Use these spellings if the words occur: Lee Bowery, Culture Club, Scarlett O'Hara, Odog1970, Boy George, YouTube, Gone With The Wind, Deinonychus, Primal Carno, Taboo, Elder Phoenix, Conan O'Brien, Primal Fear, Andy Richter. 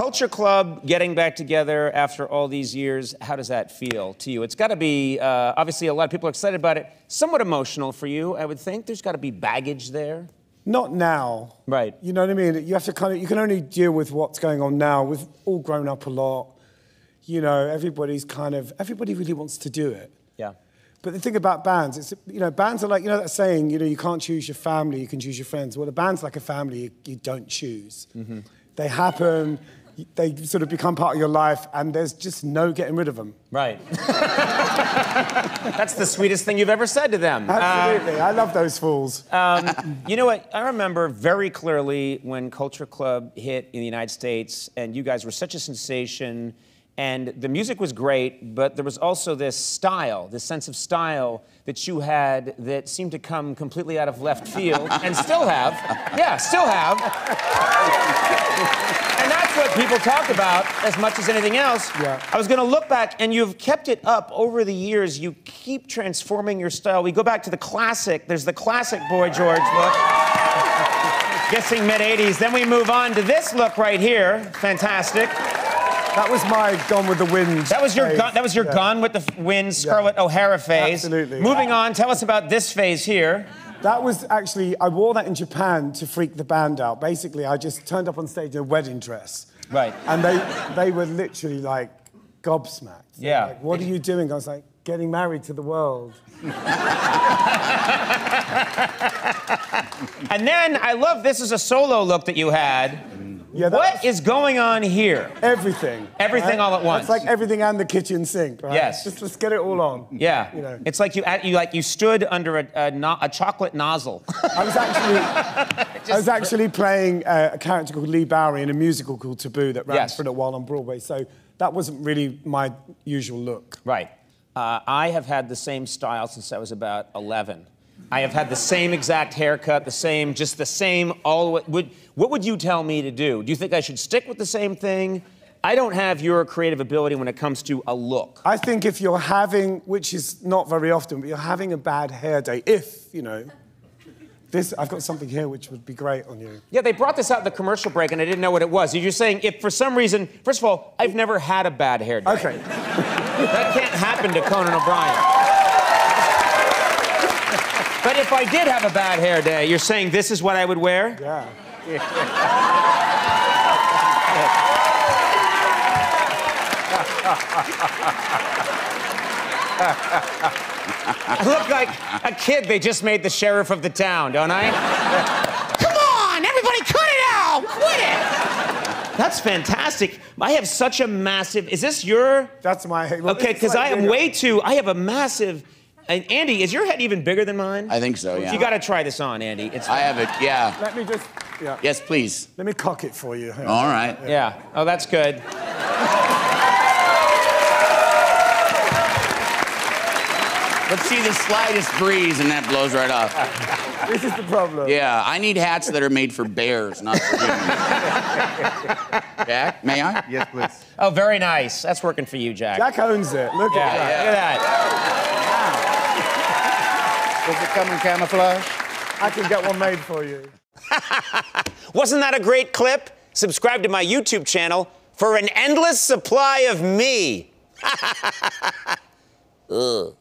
Culture Club getting back together after all these years, how does that feel to you? It's got to be, obviously a lot of people are excited about it, somewhat emotional for you, I would think. There's got to be baggage there. Not now. Right. You know what I mean? You have to kind of, you can only deal with what's going on now. We've all grown up a lot. You know, everybody's kind of, everybody really wants to do it. Yeah. But the thing about bands, it's, you know, bands are like, you know that saying, you know, you can't choose your family, you can choose your friends. Well, a band's like a family you don't choose. Mm-hmm. They happen, they sort of become part of your life, and there's just no getting rid of them. Right. That's the sweetest thing you've ever said to them. Absolutely. I love those fools. You know what? I remember very clearly when Culture Club hit in the United States, and you guys were such a sensation. And the music was great, but there was also this style, this sense of style that you had that seemed to come completely out of left field, and still have. Yeah, still have. And that's what people talk about as much as anything else. Yeah. I was gonna look back, and you've kept it up over the years. You keep transforming your style. We go back to the classic. There's the classic Boy George look. Guessing mid-80s. Then we move on to this look right here. Fantastic. That was my Gone With The Wind. That was your phase. Yeah. Gone With The Wind, Scarlett O'Hara phase. Absolutely. Moving on, tell us about this phase here. That was actually, I wore that in Japan to freak the band out. Basically, I just turned up on stage in a wedding dress. Right. And they were literally like gobsmacked. Yeah. Like, what are you doing? I was like, getting married to the world. And then, I love this is a solo look that you had. Yeah, what is going on here? Everything. Everything all at once. It's like everything and the kitchen sink, right? Yes. Just let's get it all on. Yeah. You know. It's like you stood under a chocolate nozzle. I was actually playing a character called Lee Bowery in a musical called Taboo that ran for a little while on Broadway. So that wasn't really my usual look. Right. I have had the same style since I was about 11. I have had the same exact haircut, what would you tell me to do? Do you think I should stick with the same thing? I don't have your creative ability when it comes to a look. I think if you're having, which is not very often, but you're having a bad hair day, if, you know, this, I've got something here which would be great on you. Yeah, they brought this out in the commercial break and I didn't know what it was. You're saying if for some reason, first of all, I've never had a bad hair day. Okay. That can't happen to Conan O'Brien. But if I did have a bad hair day, you're saying this is what I would wear? Yeah. I look like a kid they just made the sheriff of the town, don't I? Come on, everybody cut it out! Quit it! That's fantastic. I have such a massive... Is this your... That's my... Well, okay, because like I am way too... I have a massive... And Andy, is your head even bigger than mine? I think so, yeah. You gotta try this on, Andy. It's fun. I have it, yeah. Let me just, yeah. Yes, please. Let me cock it for you. All right. Yeah. Oh, that's good. Let's see the slightest breeze and that blows right off. This is the problem. Yeah, I need hats that are made for bears, not for humans. Jack, may I? Yes, please. Oh, very nice. That's working for you, Jack. Jack owns it. Look at that. Yeah. Look at that. Does it come in camouflage? I can get one made for you. Wasn't that a great clip? Subscribe to my YouTube channel for an endless supply of me. Ugh.